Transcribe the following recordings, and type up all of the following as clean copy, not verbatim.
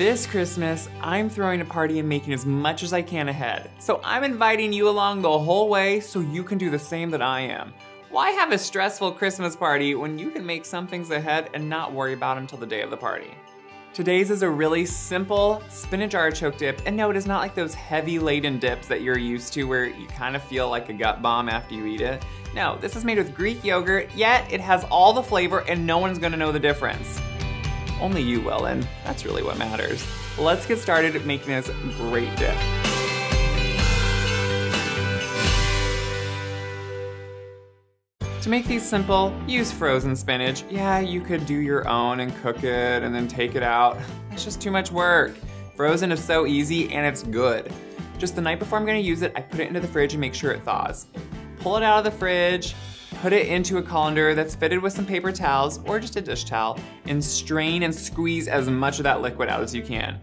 This Christmas, I'm throwing a party and making as much as I can ahead. So I'm inviting you along the whole way so you can do the same that I am. Why have a stressful Christmas party when you can make some things ahead and not worry about them till the day of the party? Today's is a really simple spinach artichoke dip, and no, it is not like those heavy laden dips that you're used to where you kind of feel like a gut bomb after you eat it. No, this is made with Greek yogurt, yet it has all the flavor and no one's gonna know the difference. Only you will, and that's really what matters. Let's get started at making this great dip. To make these simple, use frozen spinach. Yeah, you could do your own and cook it and then take it out. That's just too much work. Frozen is so easy and it's good. Just the night before I'm gonna use it, I put it into the fridge and make sure it thaws. Pull it out of the fridge, put it into a colander that's fitted with some paper towels or just a dish towel, and strain and squeeze as much of that liquid out as you can.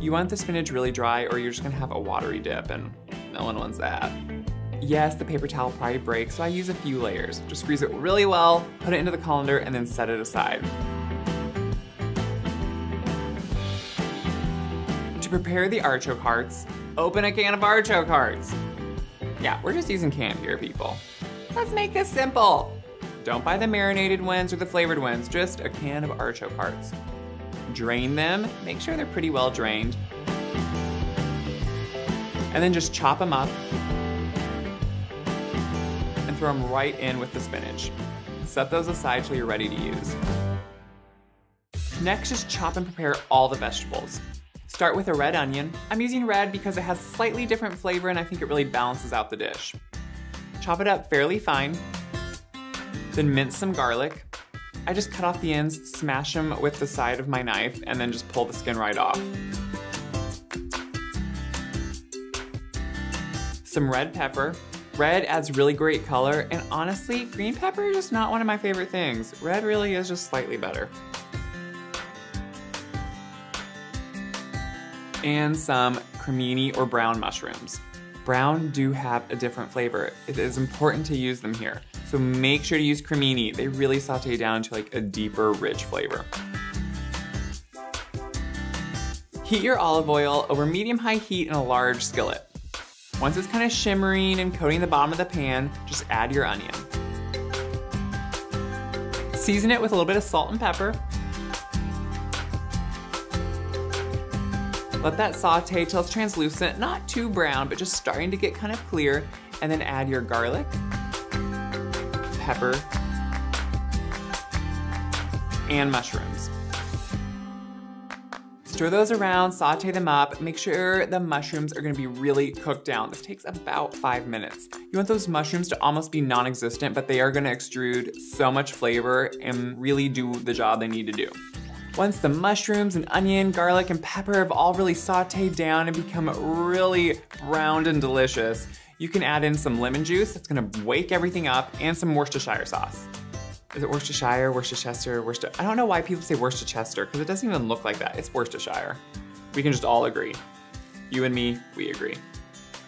You want the spinach really dry or you're just gonna have a watery dip, and no one wants that. Yes, the paper towel probably breaks, so I use a few layers. Just squeeze it really well, put it into the colander, and then set it aside. To prepare the artichoke hearts, open a can of artichoke hearts. Yeah, we're just using canned here, people. Let's make this simple. Don't buy the marinated ones or the flavored ones, just a can of artichoke hearts. Drain them, make sure they're pretty well drained. And then just chop them up. Throw them right in with the spinach. Set those aside till you're ready to use. Next, just chop and prepare all the vegetables. Start with a red onion. I'm using red because it has slightly different flavor and I think it really balances out the dish. Chop it up fairly fine, then mince some garlic. I just cut off the ends, smash them with the side of my knife, and then just pull the skin right off. Some red pepper. Red adds really great color, and honestly, green pepper is just not one of my favorite things. Red really is just slightly better. And some cremini or brown mushrooms. Brown do have a different flavor. It is important to use them here. So make sure to use cremini. They really saute down to like a deeper, rich flavor. Heat your olive oil over medium-high heat in a large skillet. Once it's kind of shimmering and coating the bottom of the pan, just add your onion. Season it with a little bit of salt and pepper. Let that saute till it's translucent, not too brown, but just starting to get kind of clear, and then add your garlic, pepper, and mushrooms. Stir those around, saute them up. Make sure the mushrooms are gonna be really cooked down. This takes about 5 minutes. You want those mushrooms to almost be non-existent, but they are gonna extrude so much flavor and really do the job they need to do. Once the mushrooms and onion, garlic, and pepper have all really sauteed down and become really browned and delicious, you can add in some lemon juice. It's gonna wake everything up, and some Worcestershire sauce. Is it Worcestershire, Worcestershire, Worcester? I don't know why people say Worcestershire because it doesn't even look like that. It's Worcestershire. We can just all agree. You and me, we agree.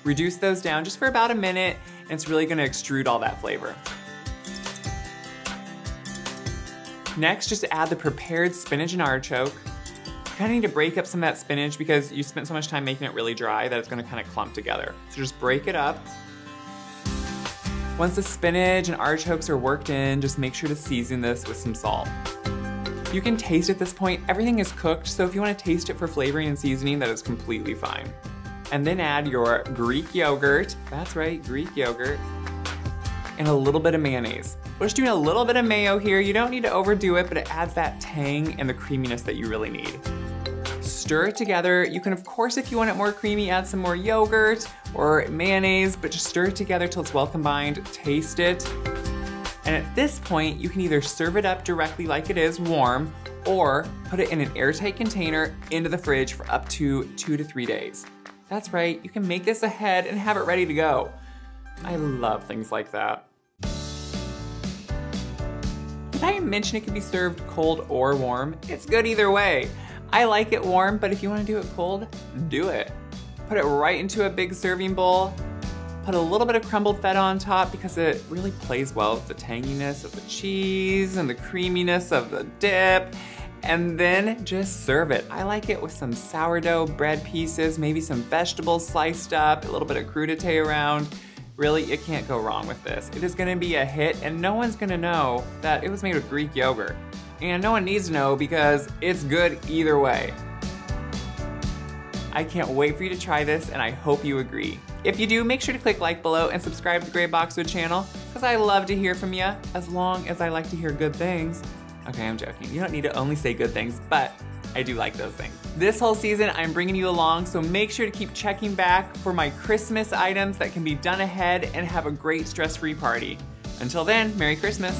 Reduce those down just for about a minute, and it's really gonna extrude all that flavor. Next, just add the prepared spinach and artichoke. You kinda need to break up some of that spinach because you spent so much time making it really dry that it's gonna kinda clump together. So just break it up. Once the spinach and artichokes are worked in, just make sure to season this with some salt. You can taste at this point, everything is cooked, so if you want to taste it for flavoring and seasoning, that is completely fine. And then add your Greek yogurt, that's right, Greek yogurt, and a little bit of mayonnaise. We're just doing a little bit of mayo here, you don't need to overdo it, but it adds that tang and the creaminess that you really need. Stir it together. You can, of course, if you want it more creamy, add some more yogurt or mayonnaise, but just stir it together till it's well combined, taste it. And at this point, you can either serve it up directly like it is, warm, or put it in an airtight container into the fridge for up to 2 to 3 days. That's right, you can make this ahead and have it ready to go. I love things like that. Did I mention it can be served cold or warm? It's good either way. I like it warm, but if you want to do it cold, do it. Put it right into a big serving bowl. Put a little bit of crumbled feta on top because it really plays well with the tanginess of the cheese and the creaminess of the dip. and then just serve it. I like it with some sourdough bread pieces, maybe some vegetables sliced up, a little bit of crudité around. Really, you can't go wrong with this. It is gonna be a hit, and no one's gonna know that it was made with Greek yogurt. And no one needs to know because it's good either way. I can't wait for you to try this, and I hope you agree. If you do, make sure to click like below and subscribe to the Gray Boxwood channel, because I love to hear from you, as long as I like to hear good things. Okay, I'm joking. You don't need to only say good things, but I do like those things. This whole season, I'm bringing you along, so make sure to keep checking back for my Christmas items that can be done ahead and have a great stress-free party. Until then, Merry Christmas.